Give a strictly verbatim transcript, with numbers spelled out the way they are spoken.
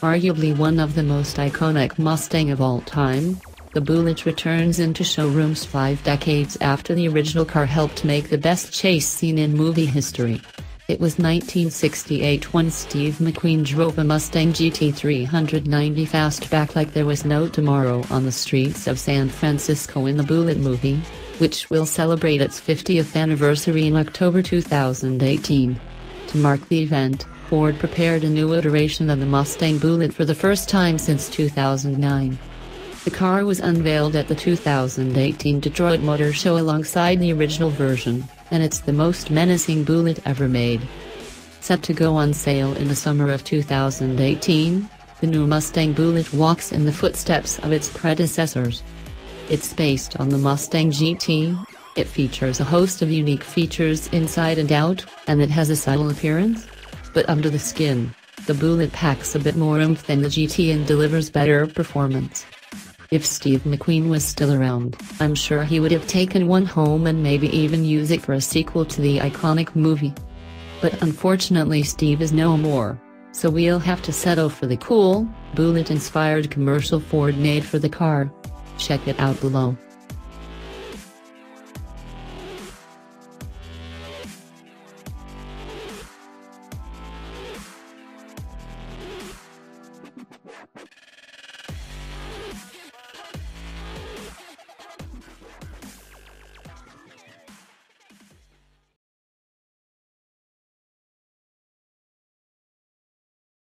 arguably one of the most iconic Mustang of all time, the Bullitt returns into showrooms five decades after the original car helped make the best chase scene in movie history. It was nineteen sixty-eight when Steve McQueen drove a Mustang G T three ninety fastback like there was no tomorrow on the streets of San Francisco in the Bullitt movie, which will celebrate its fiftieth anniversary in October two thousand eighteen. To mark the event, Ford prepared a new iteration of the Mustang Bullitt for the first time since two thousand nine. The car was unveiled at the two thousand eighteen Detroit Motor Show alongside the original version, and it's the most menacing Bullitt ever made. Set to go on sale in the summer of two thousand eighteen, the new Mustang Bullitt walks in the footsteps of its predecessors. It's based on the Mustang G T, it features a host of unique features inside and out, and it has a subtle appearance. But under the skin, the Bullitt packs a bit more oomph than the G T and delivers better performance. If Steve McQueen was still around, I'm sure he would have taken one home and maybe even use it for a sequel to the iconic movie. But unfortunately Steve is no more, so we'll have to settle for the cool, Bullitt-inspired commercial Ford made for the car. Check it out below.